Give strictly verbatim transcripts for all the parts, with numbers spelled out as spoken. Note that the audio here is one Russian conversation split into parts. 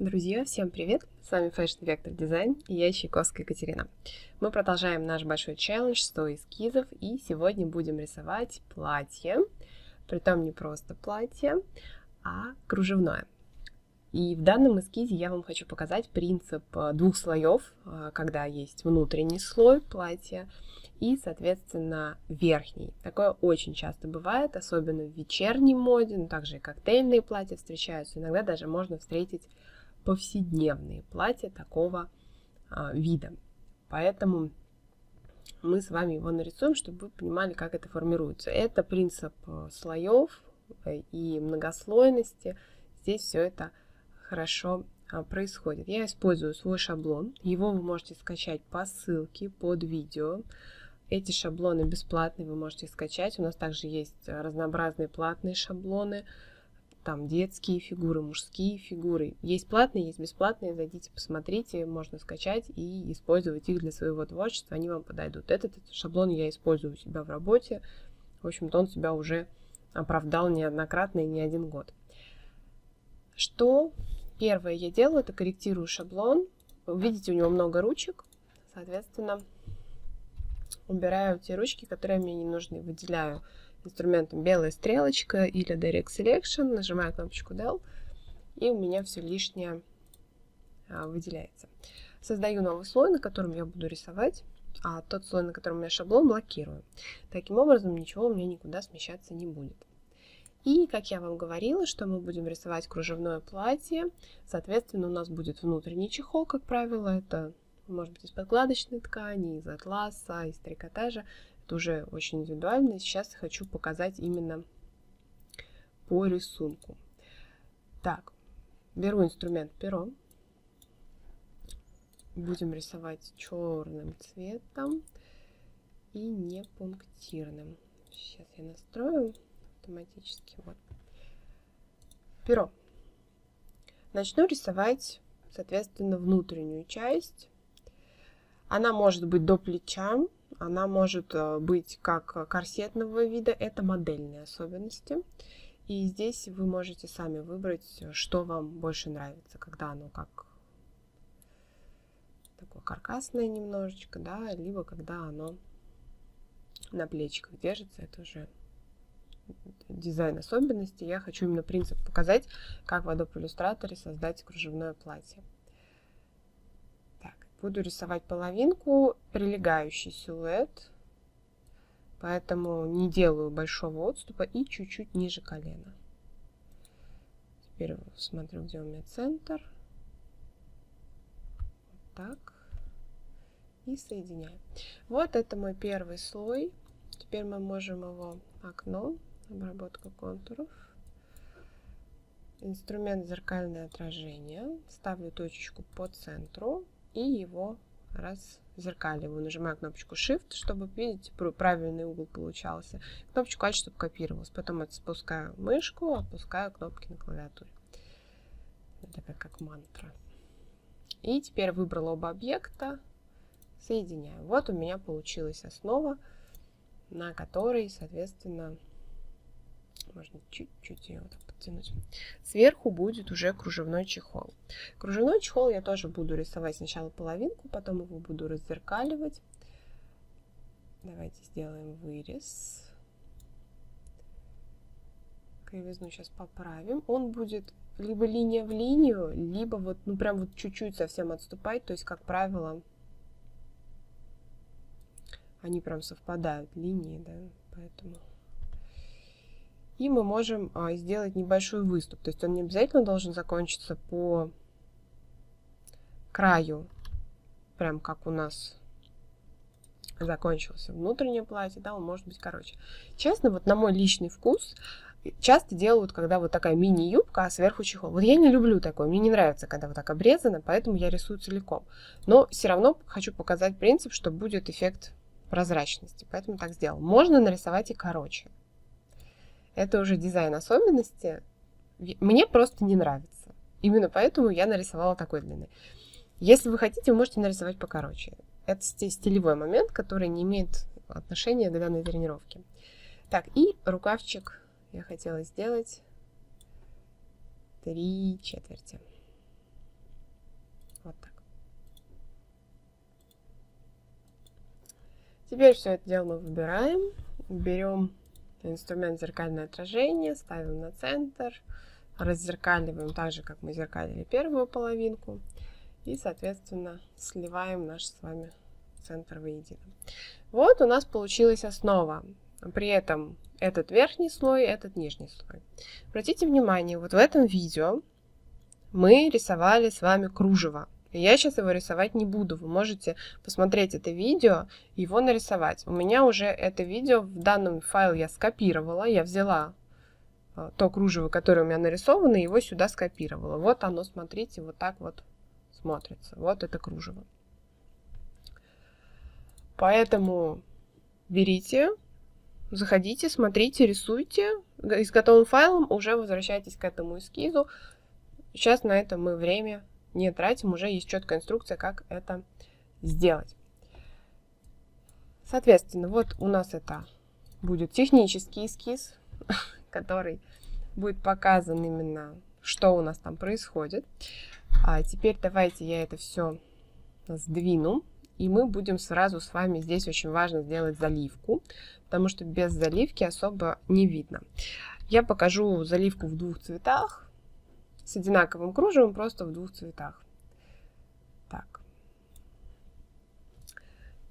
Друзья, всем привет! С вами Fashion Vector Design и я, Чайковская Екатерина. Мы продолжаем наш большой челлендж сто эскизов, и сегодня будем рисовать платье, притом не просто платье, а кружевное. И в данном эскизе я вам хочу показать принцип двух слоев, когда есть внутренний слой платья и, соответственно, верхний. Такое очень часто бывает, особенно в вечерней моде, но также и коктейльные платья встречаются. Иногда даже можно встретить повседневные платья такого а, вида. Поэтому мы с вами его нарисуем, чтобы вы понимали, как это формируется. Это принцип слоев и многослойности. Здесь все это хорошо а, происходит. Я использую свой шаблон. Его вы можете скачать по ссылке под видео. Эти шаблоны бесплатные, вы можете скачать. У нас также есть разнообразные платные шаблоны. Там детские фигуры, мужские фигуры. Есть платные, есть бесплатные. Зайдите, посмотрите, можно скачать и использовать их для своего творчества. Они вам подойдут. Этот, этот шаблон я использую у себя в работе. В общем-то, он себя уже оправдал неоднократно и не один год. Что первое я делаю, это корректирую шаблон. Вы видите, у него много ручек. Соответственно, убираю те ручки, которые мне не нужны. Выделяю инструментом белая стрелочка или Direct Selection, нажимаю кнопочку Del, и у меня все лишнее а, выделяется. Создаю новый слой, на котором я буду рисовать, а тот слой, на котором у меня шаблон, блокирую. Таким образом, ничего у меня никуда смещаться не будет. И, как я вам говорила, что мы будем рисовать кружевное платье, соответственно, у нас будет внутренний чехол, как правило, это может быть из подкладочной ткани, из атласа, из трикотажа. Уже очень индивидуально. Сейчас хочу показать именно по рисунку. Так, беру инструмент перо. Будем рисовать черным цветом и не пунктирным. Сейчас я настрою автоматически. Вот. Перо. Начну рисовать, соответственно, внутреннюю часть. Она может быть до плеча. Она может быть как корсетного вида, это модельные особенности. И здесь вы можете сами выбрать, что вам больше нравится, когда оно как такое каркасное немножечко, да, либо когда оно на плечиках держится, это уже дизайн особенности. Я хочу именно принцип показать, как в Adobe Illustrator создать кружевное платье. Буду рисовать половинку, прилегающий силуэт, поэтому не делаю большого отступа и чуть-чуть ниже колена. Теперь смотрю, где у меня центр. Вот так. И соединяю. Вот это мой первый слой. Теперь мы можем его окно, обработка контуров. Инструмент зеркальное отражение. Ставлю точечку по центру. И его раззеркаливаю. Нажимаю кнопочку Shift, чтобы, видите, правильный угол получался. Кнопочку Alt, чтобы копировалось. Потом отпускаю мышку, опускаю кнопки на клавиатуре. Это как мантра. И теперь выбрала оба объекта. Соединяю. Вот у меня получилась основа, на которой, соответственно, можно чуть-чуть ее вот подтянуть. Сверху будет уже кружевной чехол. Кружевной чехол я тоже буду рисовать сначала половинку, потом его буду раззеркаливать. Давайте сделаем вырез. Кривизну сейчас поправим. Он будет либо линия в линию, либо вот, ну прям вот чуть-чуть совсем отступать. То есть, как правило, они прям совпадают, линии, да, поэтому... И мы можем сделать небольшой выступ. То есть он не обязательно должен закончиться по краю, прям как у нас закончился внутреннее платье, да, он может быть короче. Честно, вот на мой личный вкус часто делают, когда вот такая мини-юбка, а сверху чехол. Вот я не люблю такое, мне не нравится, когда вот так обрезано, поэтому я рисую целиком. Но все равно хочу показать принцип, что будет эффект прозрачности, поэтому так сделал. Можно нарисовать и короче. Это уже дизайн особенности. Мне просто не нравится. Именно поэтому я нарисовала такой длины. Если вы хотите, вы можете нарисовать покороче. Это стилевой момент, который не имеет отношения к данной тренировке. Так, и рукавчик я хотела сделать три четверти. Теперь все это дело мы выбираем, берем инструмент зеркальное отражение, ставим на центр, раззеркаливаем так же, как мы зеркалили первую половинку, и, соответственно, сливаем наш с вами центр воедино. Вот у нас получилась основа. При этом этот верхний слой, этот нижний слой. Обратите внимание, вот в этом видео мы рисовали с вами кружево. Я сейчас его рисовать не буду. Вы можете посмотреть это видео, его нарисовать. У меня уже это видео в данном файле я скопировала. Я взяла то кружево, которое у меня нарисовано, и его сюда скопировала. Вот оно, смотрите, вот так вот смотрится. Вот это кружево. Поэтому берите, заходите, смотрите, рисуйте. И с готовым файлом уже возвращайтесь к этому эскизу. Сейчас на это мы время не тратим, уже есть четкая инструкция, как это сделать. Соответственно, вот у нас это будет технический эскиз, который будет показан именно, что у нас там происходит. А теперь давайте я это все сдвину, и мы будем сразу с вами, здесь очень важно сделать заливку, потому что без заливки особо не видно. Я покажу заливку в двух цветах, с одинаковым кружевом, просто в двух цветах. Так.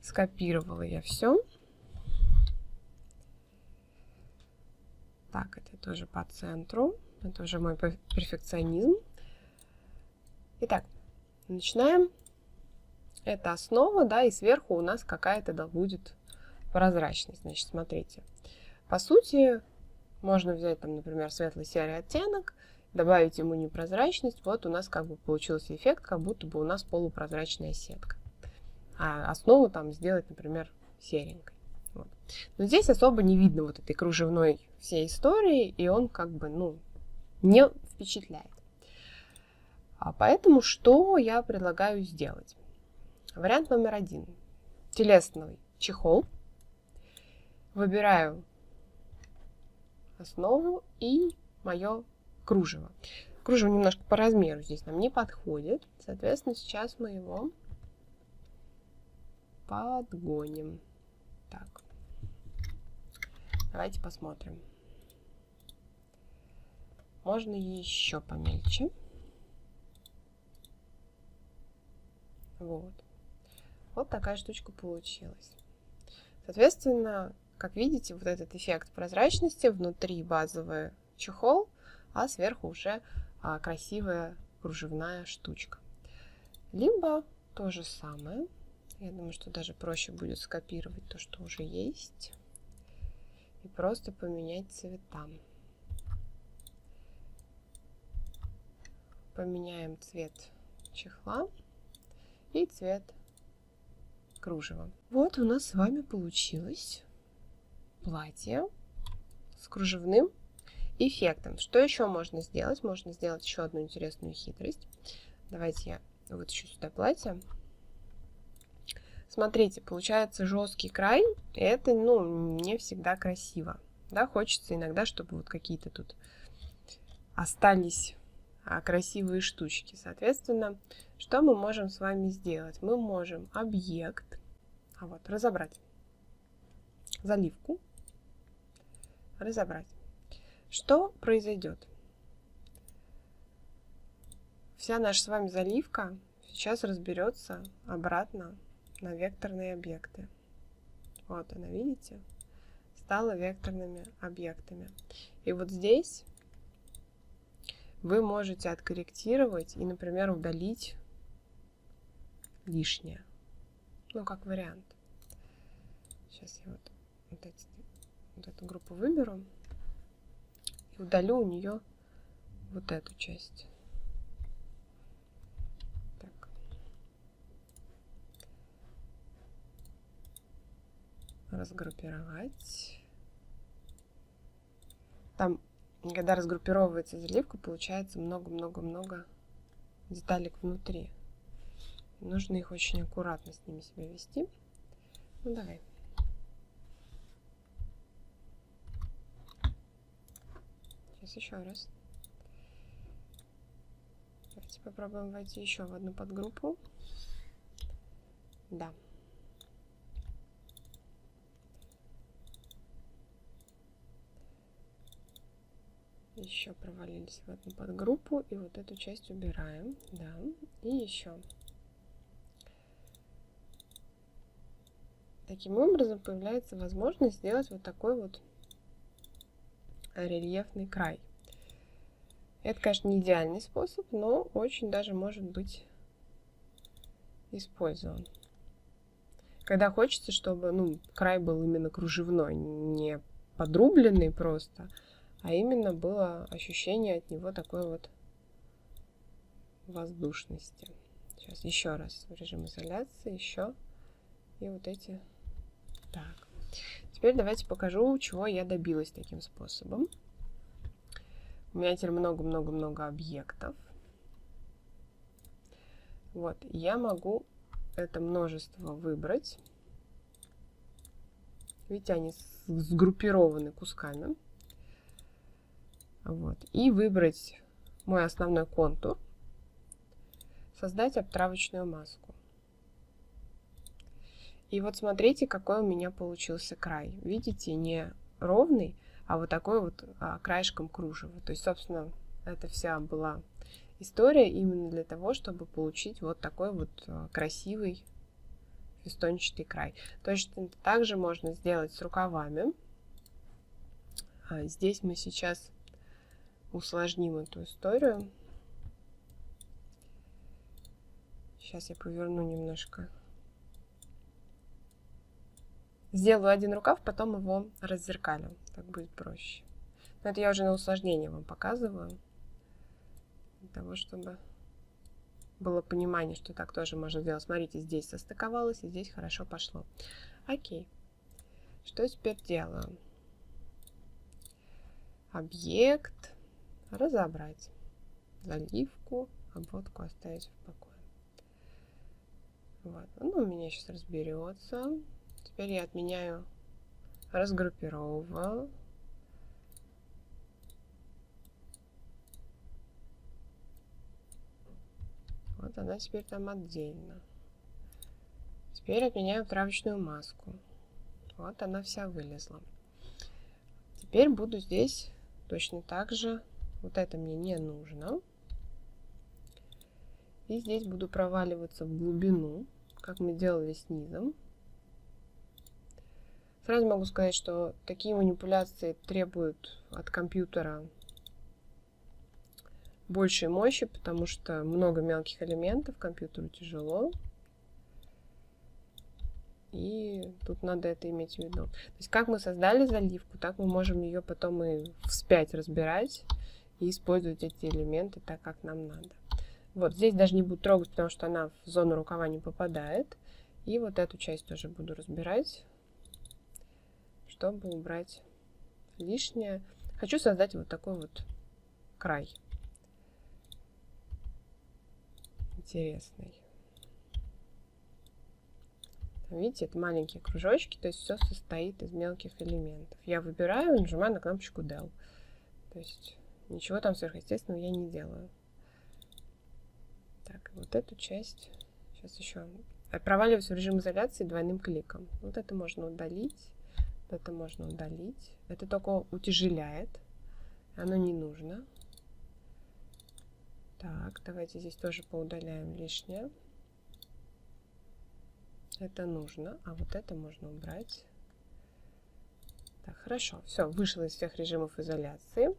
Скопировала я все. Так, это тоже по центру. Это уже мой перфекционизм. Итак, начинаем. Это основа, да, и сверху у нас какая-то, да, будет прозрачность. Значит, смотрите. По сути, можно взять, там, например, светло-серый оттенок, добавить ему непрозрачность, вот у нас как бы получился эффект, как будто бы у нас полупрозрачная сетка. А основу там сделать, например, серенькой. Вот. Но здесь особо не видно вот этой кружевной всей истории, и он как бы, ну, не впечатляет. А поэтому что я предлагаю сделать? Вариант номер один. Телесный чехол. Выбираю основу и мое кружево. Кружево немножко по размеру здесь нам не подходит. Соответственно, сейчас мы его подгоним. Так. Давайте посмотрим. Можно еще помельче. Вот. Вот такая штучка получилась. Соответственно, как видите, вот этот эффект прозрачности внутри базовый чехол, а сверху уже а, красивая кружевная штучка. Либо то же самое. Я думаю, что даже проще будет скопировать то, что уже есть. И просто поменять цвета. Поменяем цвет чехла и цвет кружева. Вот у нас с вами получилось платье с кружевным эффектом. Что еще можно сделать? Можно сделать еще одну интересную хитрость. Давайте я вытащу сюда платье. Смотрите, получается жесткий край. И это, ну, не всегда красиво. Да, хочется иногда, чтобы вот какие-то тут остались красивые штучки. Соответственно, что мы можем с вами сделать? Мы можем объект, а вот разобрать, заливку разобрать. Что произойдет? Вся наша с вами заливка сейчас разберется обратно на векторные объекты. Вот она, видите, стала векторными объектами. И вот здесь вы можете откорректировать и, например, удалить лишнее. Ну, как вариант. Сейчас я вот, вот, эти, вот эту группу выберу. Удалю у нее вот эту часть. Так. Разгруппировать. Там, когда разгруппировывается заливка, получается много-много-много деталек внутри. Нужно их очень аккуратно с ними себя вести. Ну, давай. Еще раз. Давайте попробуем войти еще в одну подгруппу. Да. Еще провалились в одну подгруппу. И вот эту часть убираем. Да. И еще. Таким образом появляется возможность сделать вот такой вот рельефный край. Это, конечно, не идеальный способ, но очень даже может быть использован. Когда хочется, чтобы, ну, край был именно кружевной, не подрубленный просто, а именно было ощущение от него такой вот воздушности. Сейчас еще раз в режим изоляции, еще. И вот эти. Так. Теперь давайте покажу, чего я добилась таким способом. У меня теперь много-много-много объектов. Вот, я могу это множество выбрать. Видите, они сгруппированы кусками. Вот. И выбрать мой основной контур. Создать обтравочную маску. И вот смотрите, какой у меня получился край. Видите, не ровный, а вот такой вот а, краешком кружева. То есть, собственно, это вся была история именно для того, чтобы получить вот такой вот красивый фестончатый край. Точно так же можно сделать с рукавами. А здесь мы сейчас усложним эту историю. Сейчас я поверну немножко. Сделаю один рукав, потом его раззеркалю. Так будет проще. Но это я уже на усложнение вам показываю. Для того, чтобы было понимание, что так тоже можно делать. Смотрите, здесь состыковалось, и здесь хорошо пошло. Окей. Что теперь делаю? Объект. Разобрать. Заливку, обводку оставить в покое. Вот. Ну, у меня сейчас разберется. Теперь я отменяю, разгруппировываю. Вот она теперь там отдельно. Теперь отменяю травочную маску. Вот она вся вылезла. Теперь буду здесь точно так же. Вот это мне не нужно. И здесь буду проваливаться в глубину, как мы делали с низом. Сразу могу сказать, что такие манипуляции требуют от компьютера большей мощи, потому что много мелких элементов, компьютеру тяжело. И тут надо это иметь в виду. То есть как мы создали заливку, так мы можем ее потом и вспять разбирать и использовать эти элементы так, как нам надо. Вот здесь даже не буду трогать, потому что она в зону рукава не попадает. И вот эту часть тоже буду разбирать, чтобы убрать лишнее. Хочу создать вот такой вот край. Интересный. Видите, это маленькие кружочки, то есть все состоит из мелких элементов. Я выбираю и нажимаю на кнопочку Del. То есть ничего там сверхъестественного я не делаю. Так, вот эту часть. Сейчас еще проваливаюсь в режим изоляции двойным кликом. Вот это можно удалить. Это можно удалить. Это только утяжеляет. Оно не нужно. Так, давайте здесь тоже поудаляем лишнее. Это нужно. А вот это можно убрать. Так, хорошо. Все, вышло из всех режимов изоляции.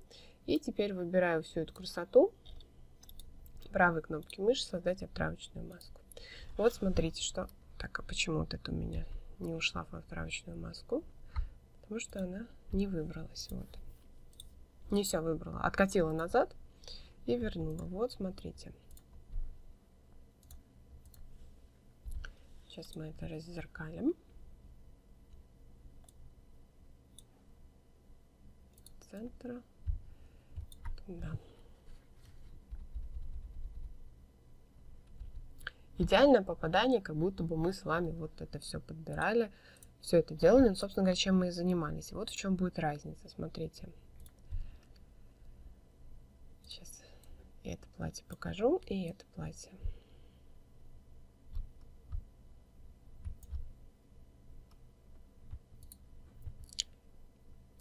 И теперь выбираю всю эту красоту. Правой кнопкой мыши создать обтравочную маску. Вот смотрите, что... Так, а почему вот это у меня не ушла в обтравочную маску? Потому что она не выбралась. Вот. Не все выбрала. Откатила назад и вернула. Вот, смотрите. Сейчас мы это раззеркалим. Центра. Туда. Идеальное попадание, как будто бы мы с вами вот это все подбирали. Все это делали, ну, собственно говоря, чем мы и занимались. Вот в чем будет разница, смотрите. Сейчас и это платье покажу, и это платье.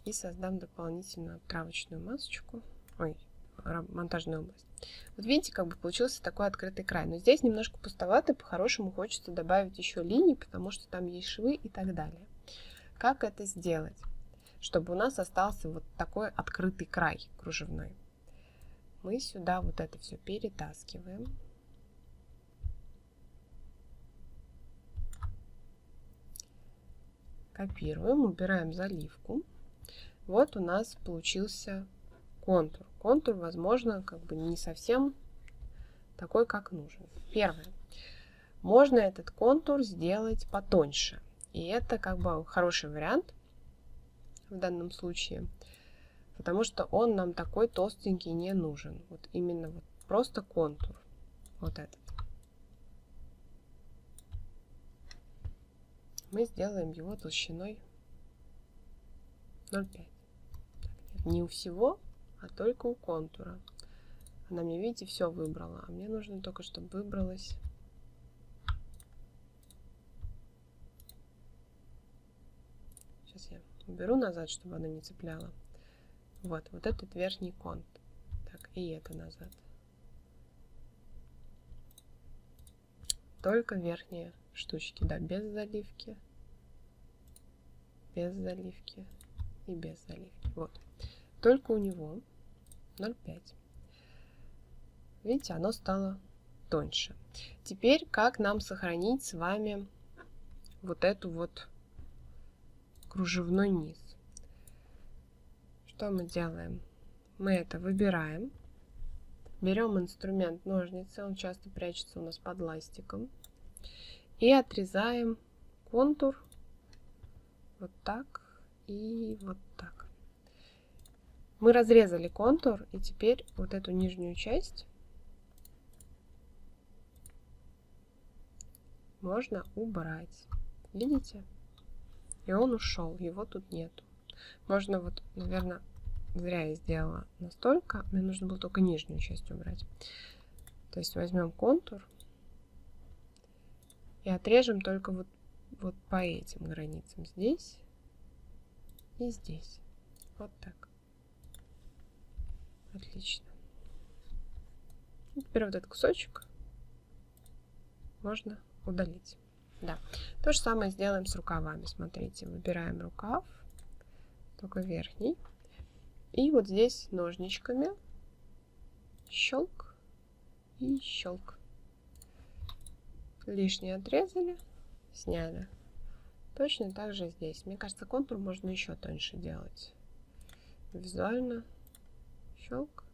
И создам дополнительную обтравочную масочку. ой, монтажная область. Вот видите, как бы получился такой открытый край. Но здесь немножко пустовато, по-хорошему хочется добавить еще линий, потому что там есть швы и так далее. Как это сделать, чтобы у нас остался вот такой открытый край кружевной? Мы сюда вот это все перетаскиваем. Копируем, убираем заливку. Вот у нас получился контур. Контур, возможно, как бы не совсем такой, как нужен. Первое. Можно этот контур сделать потоньше. И это как бы хороший вариант в данном случае, потому что он нам такой толстенький не нужен. Вот именно вот просто контур. Вот этот. Мы сделаем его толщиной ноль пять. Не у всего, а только у контура. Она мне, видите, все выбрала. А мне нужно только, чтобы выбралось. Сейчас я уберу назад, чтобы она не цепляла. Вот, вот этот верхний конт. Так, и это назад. Только верхние штучки, да, без заливки. Без заливки и без заливки. Вот. Только у него ноль пять. Видите, оно стало тоньше. Теперь как нам сохранить с вами вот эту вот кружевной низ? Что мы делаем? Мы это выбираем. Берем инструмент ножницы, он часто прячется у нас под ластиком. И отрезаем контур вот так и вот так. Мы разрезали контур, и теперь вот эту нижнюю часть можно убрать. Видите? И он ушел, его тут нету. Можно вот, наверное, зря я сделала настолько. Мне нужно было только нижнюю часть убрать. То есть возьмем контур и отрежем только вот, вот по этим границам. Здесь и здесь. Вот так. Отлично. Теперь вот этот кусочек можно удалить. Да. То же самое сделаем с рукавами. Смотрите, выбираем рукав, только верхний. И вот здесь ножничками щелк и щелк. Лишнее отрезали, сняли. Точно так же здесь. Мне кажется, контур можно еще тоньше делать. Визуально. Щелк.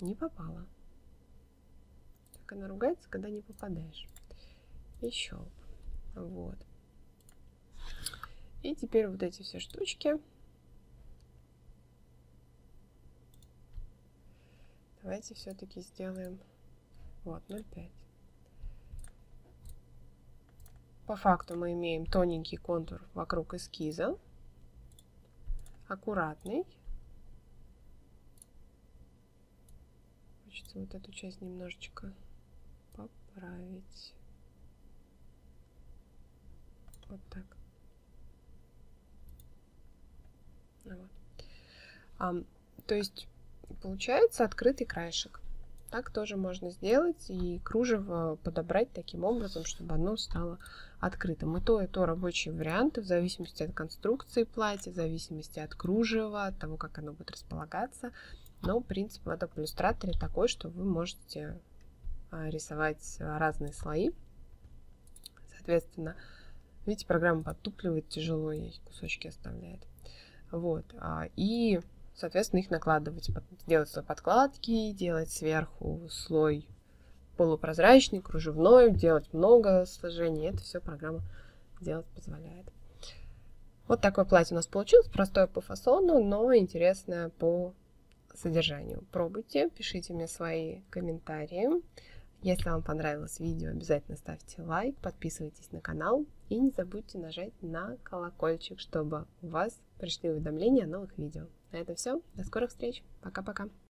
Не попала. Так она ругается, когда не попадаешь. И щелк. Вот. И теперь вот эти все штучки. Давайте все-таки сделаем вот ноль пять. По факту мы имеем тоненький контур вокруг эскиза. Аккуратный. Хочется вот эту часть немножечко поправить. Вот так. Вот. А, то есть получается открытый краешек. Так тоже можно сделать и кружево подобрать таким образом, чтобы оно стало открытым. И то, и то рабочие варианты в зависимости от конструкции платья, в зависимости от кружева, от того, как оно будет располагаться. Но принцип в Adobe Illustrator такой, что вы можете рисовать разные слои. Соответственно, видите, программа подтупливает, тяжело ей кусочки оставляет. Вот. И, соответственно, их накладывать, делать слой подкладки, делать сверху слой полупрозрачный, кружевной, делать много сложений. Это все программа делать позволяет. Вот такое платье у нас получилось. Простое по фасону, но интересное по содержанию. Пробуйте, пишите мне свои комментарии. Если вам понравилось видео, обязательно ставьте лайк, подписывайтесь на канал и не забудьте нажать на колокольчик, чтобы у вас пришли уведомления о новых видео. На этом все. До скорых встреч. Пока-пока.